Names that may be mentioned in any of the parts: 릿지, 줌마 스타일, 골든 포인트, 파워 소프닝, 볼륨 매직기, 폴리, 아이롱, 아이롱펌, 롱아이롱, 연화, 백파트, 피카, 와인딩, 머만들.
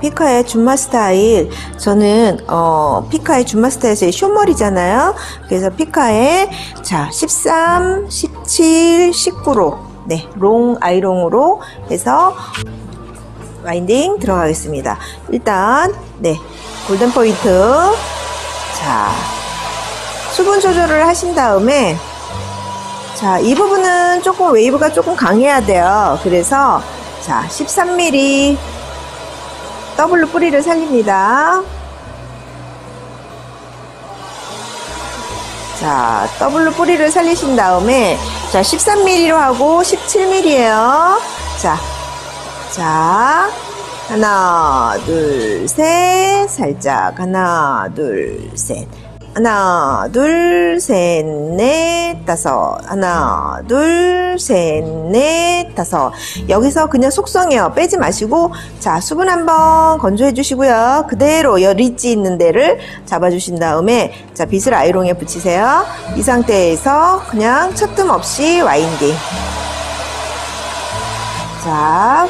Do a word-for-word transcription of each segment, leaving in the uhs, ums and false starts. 피카의 줌마 스타일, 저는 어 피카의 줌마 스타일에서 숏머리잖아요. 그래서 피카의 자 십삼, 십칠, 십구로 네 롱 아이롱으로 해서 와인딩 들어가겠습니다. 일단 네 골든 포인트, 자 수분 조절을 하신 다음에 자 이 부분은 조금 웨이브가 조금 강해야 돼요. 그래서 자 십삼 밀리미터 더블로 뿌리를 살립니다. 자 더블로 뿌리를 살리신 다음에 자 십삼 밀리미터로 하고 십칠 밀리미터예요. 자, 자 하나 둘 셋, 살짝 하나 둘 셋, 하나 둘 셋 넷 다섯, 하나 둘 셋 넷 다섯. 여기서 그냥 속성이에요. 빼지 마시고 자 수분 한번 건조해 주시고요. 그대로 여 릿지 있는 데를 잡아 주신 다음에 자 빗을 아이롱에 붙이세요. 이 상태에서 그냥 첫 뜸 없이 와인딩, 자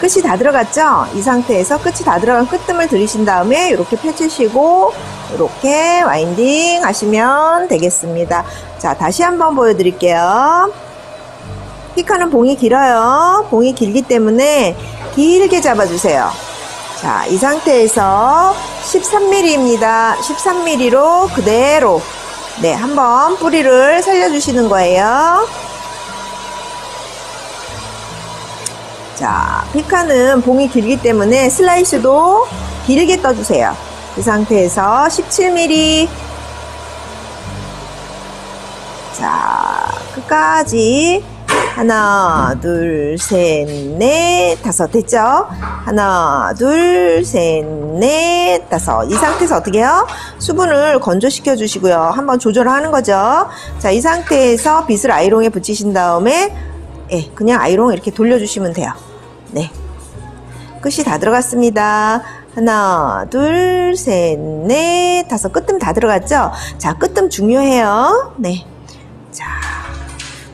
끝이 다 들어갔죠? 이 상태에서 끝이 다 들어간 끝뜸을 들이신 다음에 이렇게 펴주시고 이렇게 와인딩 하시면 되겠습니다. 자 다시 한번 보여드릴게요. 피카는 봉이 길어요. 봉이 길기 때문에 길게 잡아주세요. 자 이 상태에서 십삼 밀리미터입니다. 십삼 밀리미터로 그대로 네 한번 뿌리를 살려주시는 거예요. 자, 피카는 봉이 길기 때문에 슬라이스도 길게 떠주세요. 이 상태에서 십칠 밀리미터, 자, 끝까지 하나, 둘, 셋, 넷, 다섯 됐죠? 하나, 둘, 셋, 넷, 다섯. 이 상태에서 어떻게 해요? 수분을 건조시켜 주시고요. 한번 조절하는 거죠. 자, 이 상태에서 빗을 아이롱에 붙이신 다음에 예, 그냥 아이롱 이렇게 돌려주시면 돼요. 네, 끝이 다 들어갔습니다. 하나, 둘, 셋, 넷, 다섯. 끝뜸 다 들어갔죠? 자, 끝뜸 중요해요. 네, 자,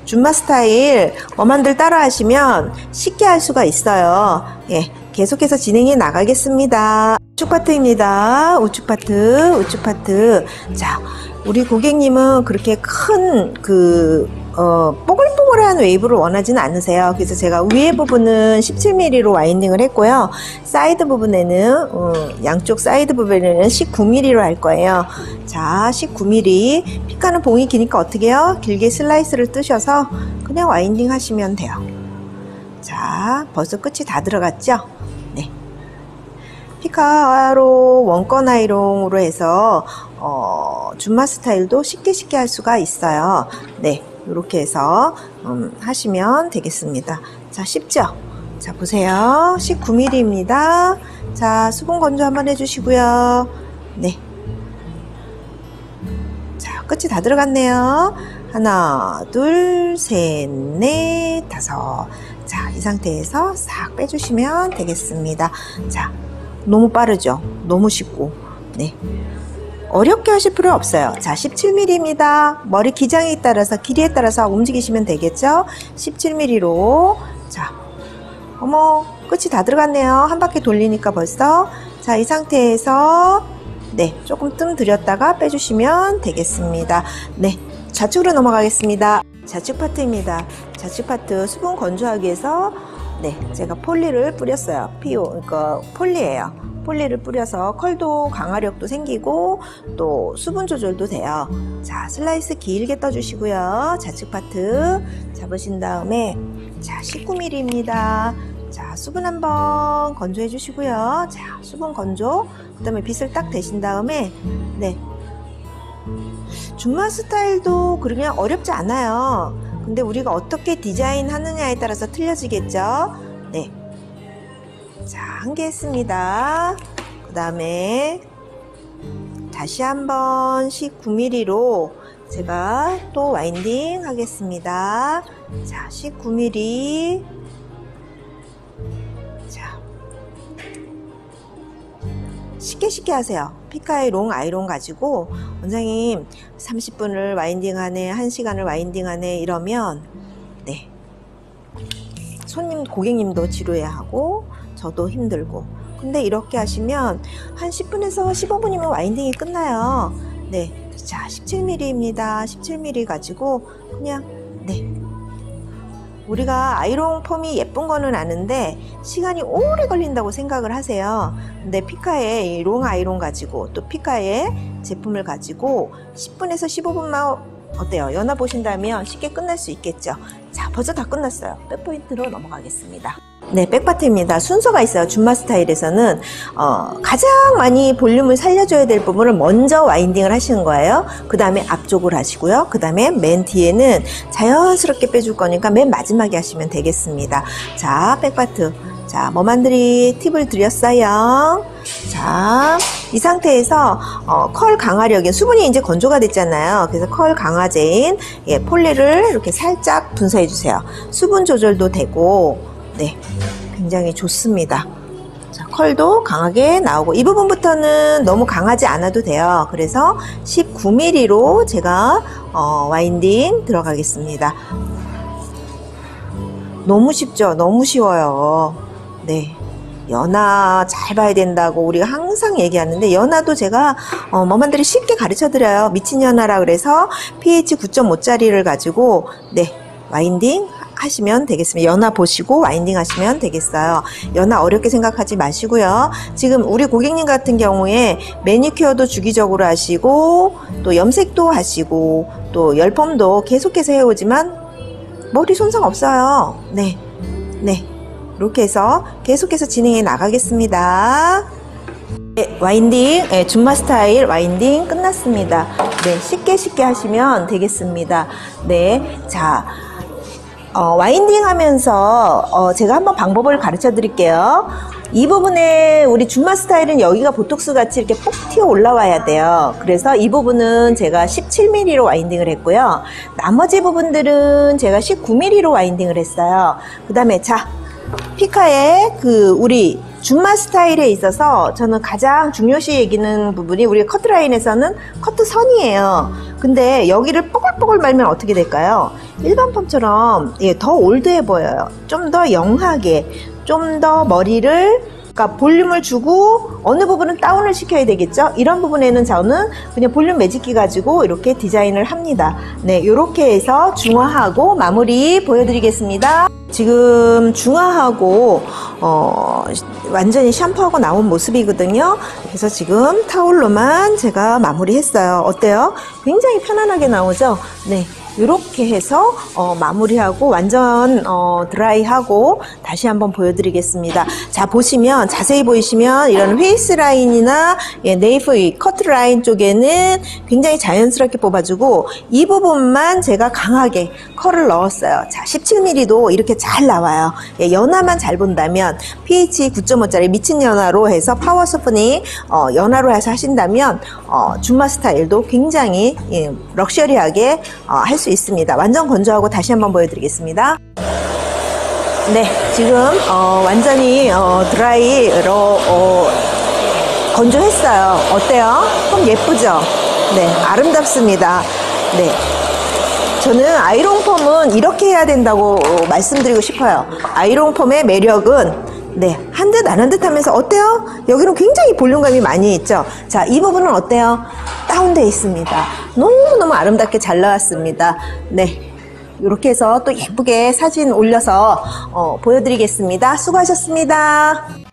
줌마 스타일 머만들 따라 하시면 쉽게 할 수가 있어요. 예, 계속해서 진행해 나가겠습니다. 우측 파트입니다. 우측 파트, 우측 파트. 자, 우리 고객님은 그렇게 큰 그 어, 뽀글뽀글한 웨이브를 원하지는 않으세요. 그래서 제가 위에 부분은 십칠 밀리미터로 와인딩을 했고요. 사이드 부분에는 음, 양쪽 사이드 부분에는 십구 밀리미터로 할 거예요. 자, 십구 밀리미터. 피카는 봉이 기니까 어떻게 해요? 길게 슬라이스를 뜨셔서 그냥 와인딩 하시면 돼요. 자, 벌써 끝이 다 들어갔죠? 네. 피카로 원건 아이롱으로 해서 어, 줌마 스타일도 쉽게 쉽게 할 수가 있어요. 네. 이렇게 해서 음, 하시면 되겠습니다. 자, 쉽죠? 자, 보세요. 십구 밀리미터입니다. 자, 수분 건조 한번 해주시고요. 네. 자, 끝이 다 들어갔네요. 하나, 둘, 셋, 넷, 다섯. 자, 이 상태에서 싹 빼주시면 되겠습니다. 자, 너무 빠르죠? 너무 쉽고. 네. 어렵게 하실 필요 없어요. 자, 십칠 밀리미터입니다. 머리 기장에 따라서 길이에 따라서 움직이시면 되겠죠? 십칠 밀리미터로 자, 어머 끝이 다 들어갔네요. 한 바퀴 돌리니까 벌써. 자, 이 상태에서 네 조금 뜸 들였다가 빼주시면 되겠습니다. 네, 좌측으로 넘어가겠습니다. 좌측 파트입니다. 좌측 파트 수분 건조하기 위해서 네 제가 폴리를 뿌렸어요. 피오 그러니까 폴리예요. 폴리를 뿌려서 컬도 강화력도 생기고 또 수분 조절도 돼요. 자, 슬라이스 길게 떠주시고요. 좌측 파트 잡으신 다음에 자, 십구 밀리미터입니다. 자, 수분 한번 건조해 주시고요. 자, 수분 건조. 그 다음에 빗을 딱 대신 다음에 네. 줌마 스타일도 그러면 어렵지 않아요. 근데 우리가 어떻게 디자인 하느냐에 따라서 틀려지겠죠? 네. 자, 한 개 했습니다. 그 다음에 다시 한번 십구 밀리미터로 제가 또 와인딩 하겠습니다. 자, 십구 밀리미터. 자, 쉽게 쉽게 하세요. 피카의 롱 아이롱 가지고 원장님 삼십 분을 와인딩 하네, 한 시간을 와인딩 하네 이러면 네 손님 고객님도 지루해 하고 저도 힘들고. 근데 이렇게 하시면 한 십 분에서 십오 분이면 와인딩이 끝나요. 네, 자 십칠 밀리미터입니다. 십칠 밀리미터 가지고 그냥 네, 우리가 아이롱 펌이 예쁜 거는 아는데 시간이 오래 걸린다고 생각을 하세요. 근데 피카의 롱아이롱 가지고 또 피카의 제품을 가지고 십 분에서 십오 분만 어때요? 연화 보신다면 쉽게 끝날 수 있겠죠? 자, 벌써 다 끝났어요. 백포인트로 넘어가겠습니다. 네, 백파트입니다. 순서가 있어요. 줌마 스타일에서는 어, 가장 많이 볼륨을 살려줘야 될 부분을 먼저 와인딩을 하시는 거예요. 그 다음에 앞쪽을 하시고요. 그 다음에 맨 뒤에는 자연스럽게 빼줄 거니까 맨 마지막에 하시면 되겠습니다. 자, 백파트. 자, 머만들이 팁을 드렸어요. 자, 이 상태에서 어, 컬 강화력인 수분이 이제 건조가 됐잖아요. 그래서 컬 강화제인 예, 폴리를 이렇게 살짝 분사해 주세요. 수분 조절도 되고 네, 굉장히 좋습니다. 자, 컬도 강하게 나오고 이 부분부터는 너무 강하지 않아도 돼요. 그래서 십구 밀리미터로 제가 어, 와인딩 들어가겠습니다. 너무 쉽죠? 너무 쉬워요. 네, 연화 잘 봐야 된다고 우리가 항상 얘기하는데 연화도 제가 어, 머만들이 쉽게 가르쳐 드려요. 미친 연화라 그래서 pH 구 점 오짜리를 가지고 네, 와인딩 하시면 되겠습니다. 연화 보시고 와인딩 하시면 되겠어요. 연화 어렵게 생각하지 마시고요. 지금 우리 고객님 같은 경우에 매니큐어도 주기적으로 하시고 또 염색도 하시고 또 열펌도 계속해서 해오지만 머리 손상 없어요. 네, 네. 이렇게 해서 계속해서 진행해 나가겠습니다. 네, 와인딩, 네, 줌마 스타일 와인딩 끝났습니다. 네, 쉽게 쉽게 하시면 되겠습니다. 네, 자, 어, 와인딩 하면서 어, 제가 한번 방법을 가르쳐 드릴게요. 이 부분에 우리 줌마 스타일은 여기가 보톡스 같이 이렇게 꼭 튀어 올라와야 돼요. 그래서 이 부분은 제가 십칠 밀리미터로 와인딩을 했고요. 나머지 부분들은 제가 십구 밀리미터로 와인딩을 했어요. 그 다음에 자, 피카의 그 우리 줌마 스타일에 있어서 저는 가장 중요시 여기는 부분이 우리 커트라인에서는 커트선이에요. 근데 여기를 뽀글뽀글 말면 어떻게 될까요? 일반 펌처럼 예, 더 올드해 보여요. 좀 더 영하게, 좀 더 머리를 그러니까 볼륨을 주고 어느 부분은 다운을 시켜야 되겠죠? 이런 부분에는 저는 그냥 볼륨 매직기 가지고 이렇게 디자인을 합니다. 네, 이렇게 해서 중화하고 마무리 보여드리겠습니다. 지금 중화하고 어, 완전히 샴푸하고 나온 모습이거든요. 그래서 지금 타올로만 제가 마무리했어요. 어때요? 굉장히 편안하게 나오죠? 네, 이렇게 해서 어, 마무리하고 완전 어, 드라이하고 다시 한번 보여드리겠습니다. 자, 보시면 자세히 보이시면 이런 페이스 라인이나 예, 네이프 커트 라인 쪽에는 굉장히 자연스럽게 뽑아주고 이 부분만 제가 강하게 컬을 넣었어요. 자, 십칠 밀리미터도 이렇게 잘 나와요. 예, 연화만 잘 본다면 pH 구 점 오짜리 미친 연화로 해서 파워 소프닝 어, 연화로 해서 하신다면 어, 줌마 스타일도 굉장히 예, 럭셔리하게 어, 할 수 있습니다. 완전 건조하고 다시 한번 보여드리겠습니다. 네, 지금 어, 완전히 어, 드라이로 어, 건조했어요. 어때요? 좀 예쁘죠? 네, 아름답습니다. 네, 저는 아이롱펌은 이렇게 해야 된다고 말씀드리고 싶어요. 아이롱펌의 매력은 네, 한 듯 안 한 듯 하면서 어때요? 여기는 굉장히 볼륨감이 많이 있죠? 자, 이 부분은 어때요? 다운되어 있습니다. 너무너무 아름답게 잘 나왔습니다. 네, 이렇게 해서 또 예쁘게 사진 올려서 어, 보여드리겠습니다. 수고하셨습니다.